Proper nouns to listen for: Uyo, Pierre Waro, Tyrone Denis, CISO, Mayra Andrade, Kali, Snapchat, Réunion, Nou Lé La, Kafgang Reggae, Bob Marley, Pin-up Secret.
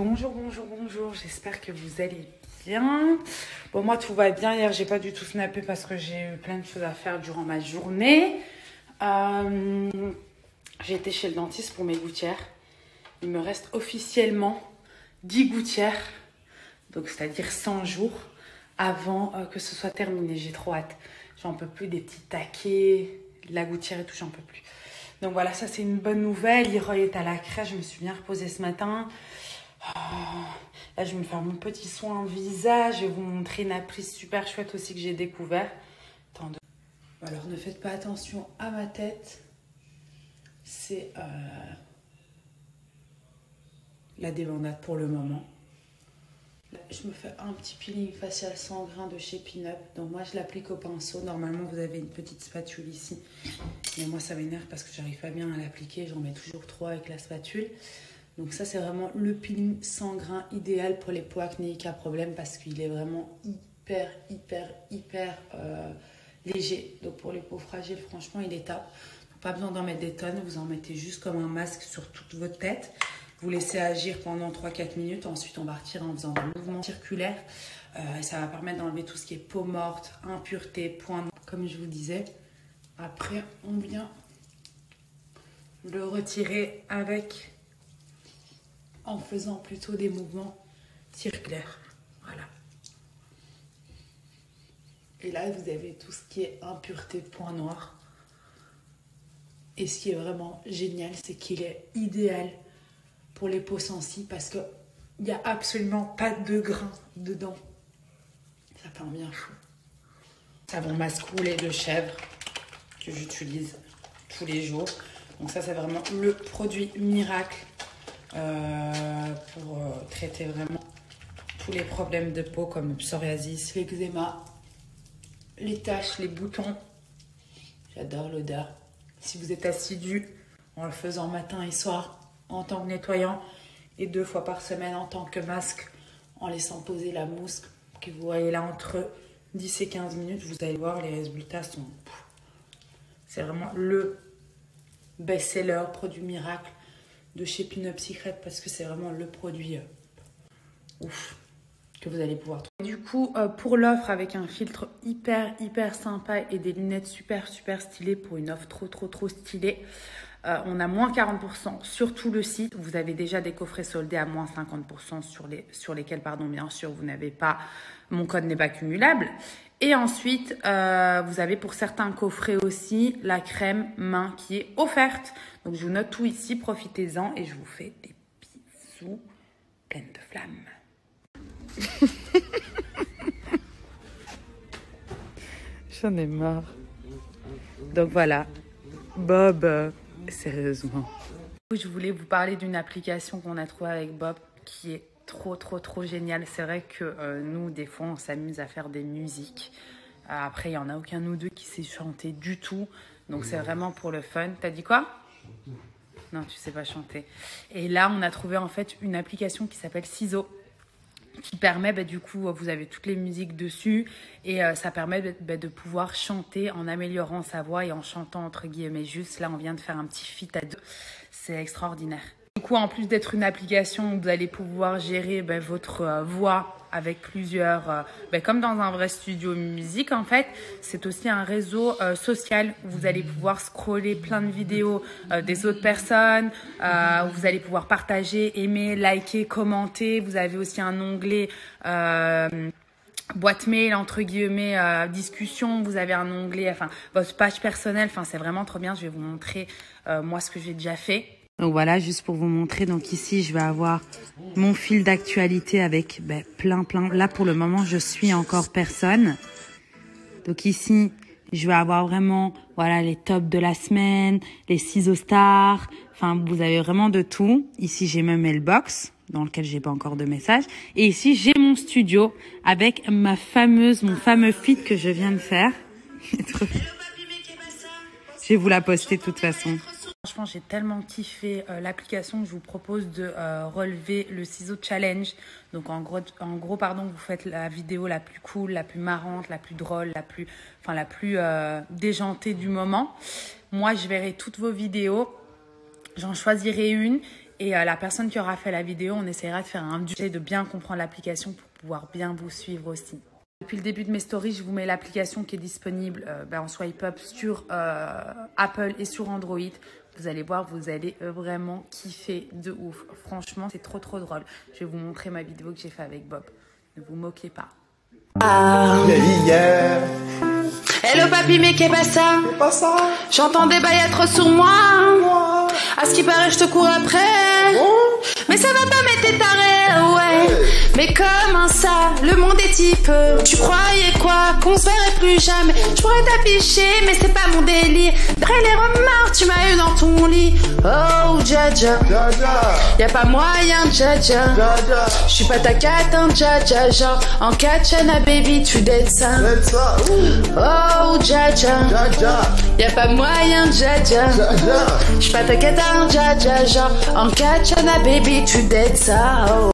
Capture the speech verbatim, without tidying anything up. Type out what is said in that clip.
Bonjour, bonjour, bonjour, j'espère que vous allez bien. Bon, moi tout va bien. Hier j'ai pas du tout snappé parce que j'ai eu plein de choses à faire durant ma journée. Euh, j'ai été chez le dentiste pour mes gouttières. Il me reste officiellement dix gouttières, donc c'est-à-dire cent jours avant euh, que ce soit terminé. J'ai trop hâte, j'en peux plus des petits taquets, la gouttière et tout, j'en peux plus. Donc voilà, ça c'est une bonne nouvelle. Leroy est à la crèche, je me suis bien reposée ce matin. Là, je vais me faire mon petit soin visage. Je vais vous montrer une apprise super chouette aussi que j'ai découvert. Attendez. Alors, ne faites pas attention à ma tête. C'est euh, la débandade pour le moment. Là, je me fais un petit peeling facial sans grain de chez Pin-up. Donc, moi, je l'applique au pinceau. Normalement, vous avez une petite spatule ici. Mais moi, ça m'énerve parce que j'arrive pas bien à l'appliquer. J'en mets toujours trois avec la spatule. Donc ça, c'est vraiment le peeling sans grain idéal pour les peaux acnéiques à problème parce qu'il est vraiment hyper, hyper, hyper euh, léger. Donc pour les peaux fragiles, franchement, il est top. Donc, pas besoin d'en mettre des tonnes. Vous en mettez juste comme un masque sur toute votre tête. Vous laissez agir pendant trois quatre minutes. Ensuite, on va retirer en faisant des mouvements circulaires. Euh, ça va permettre d'enlever tout ce qui est peau morte, impureté, point. Comme je vous disais, après, on vient le retirer avec... en faisant plutôt des mouvements circulaires. Voilà. Et là, vous avez tout ce qui est impureté, point noir. Et ce qui est vraiment génial, c'est qu'il est idéal pour les peaux sensibles parce qu'il n'y a absolument pas de grains dedans. Ça fait un bien fou. Savon masque roulé de chèvre que j'utilise tous les jours. Donc ça, c'est vraiment le produit miracle. Euh, pour euh, traiter vraiment tous les problèmes de peau comme le psoriasis, l'eczéma, les taches, les boutons. J'adore l'odeur. Si vous êtes assidu en le faisant matin et soir en tant que nettoyant et deux fois par semaine en tant que masque, en laissant poser la mousse que vous voyez là entre dix et quinze minutes, vous allez voir les résultats sont... C'est vraiment le best-seller, produit miracle de chez Pin-up Secret parce que c'est vraiment le produit euh, ouf que vous allez pouvoir trouver. Du coup, euh, pour l'offre avec un filtre hyper hyper sympa et des lunettes super super stylées pour une offre trop trop trop stylée, euh, on a moins quarante pour cent sur tout le site. Vous avez déjà des coffrets soldés à moins cinquante pour cent sur, les, sur lesquels, pardon, bien sûr, vous n'avez pas, mon code n'est pas cumulable. Et ensuite, euh, vous avez pour certains coffrets aussi la crème main qui est offerte. Donc, je vous note tout ici. Profitez-en et je vous fais des bisous pleines de flammes. J'en ai marre. Donc, voilà. Bob, euh, sérieusement. Je voulais vous parler d'une application qu'on a trouvée avec Bob qui est trop trop trop génial. C'est vrai que euh, nous des fois on s'amuse à faire des musiques. Euh, après il n'y en a aucun de nous deux qui sait chanter du tout. Donc c'est vraiment pour le fun. T'as dit quoi? Non, tu sais pas chanter. Et là on a trouvé en fait une application qui s'appelle C I S O qui permet, bah, du coup, vous avez toutes les musiques dessus et euh, ça permet bah, de pouvoir chanter en améliorant sa voix et en chantant entre guillemets juste. Là on vient de faire un petit feat à deux. C'est extraordinaire. Du coup, en plus d'être une application où vous allez pouvoir gérer bah, votre euh, voix avec plusieurs... Euh, bah, comme dans un vrai studio musique, en fait, c'est aussi un réseau euh, social où vous allez pouvoir scroller plein de vidéos euh, des autres personnes, euh, où vous allez pouvoir partager, aimer, liker, commenter. Vous avez aussi un onglet... Euh, boîte mail entre guillemets, euh, discussion, vous avez un onglet, enfin votre page personnelle, enfin c'est vraiment trop bien. Je vais vous montrer euh, moi ce que j'ai déjà fait. Donc voilà, juste pour vous montrer, donc ici je vais avoir mon fil d'actualité avec ben, plein plein, là pour le moment je suis encore personne, donc ici je vais avoir vraiment voilà les tops de la semaine, les C I S O stars, enfin vous avez vraiment de tout. Ici j'ai ma mailbox dans lequel j'ai pas encore de message. Et ici, j'ai mon studio avec ma fameuse, mon fameux feed que je viens de faire. Je vais vous la poster de toute façon. Franchement, j'ai tellement kiffé euh, l'application que je vous propose de euh, relever le C I S O Challenge. Donc, en gros, en gros, pardon, vous faites la vidéo la plus cool, la plus marrante, la plus drôle, la plus, enfin, la plus euh, déjantée du moment. Moi, je verrai toutes vos vidéos. J'en choisirai une. Et euh, la personne qui aura fait la vidéo, on essaiera de faire un duel, de bien comprendre l'application pour pouvoir bien vous suivre aussi. Depuis le début de mes stories, je vous mets l'application qui est disponible euh, ben, en swipe up sur euh, Apple et sur Android. Vous allez voir, vous allez vraiment kiffer de ouf. Franchement, c'est trop trop drôle. Je vais vous montrer ma vidéo que j'ai fait avec Bob. Ne vous moquez pas. Ah, la vie hier. Hello papy, mais qu'est pas ça? Qu'est pas ça? J'entends des bails trop sur moi. À ce qui paraît, je te cours après. Oh. Mais ça va pas, mais t'es taré, ouais. Hey. Mais comment ça? Le monde est type. Tu croyais quoi? Qu'on se verrait plus jamais. Je pourrais t'afficher, mais c'est pas mon délire. D'après les remords, tu m'as eu dans ton lit. Oh, dja dja. Dja dja. Y'a pas moyen, dja dja. Dja dja. Je suis pas ta catin, dja dja. Genre, en katchana, baby, tu dettes ça. ça. Oh, dja dja. Dja dja. Y'a pas moyen, dja dja. Dja dja. Je suis pas ta catin, dja dja. Genre, en katchana, baby, tu dettes ça. Oh.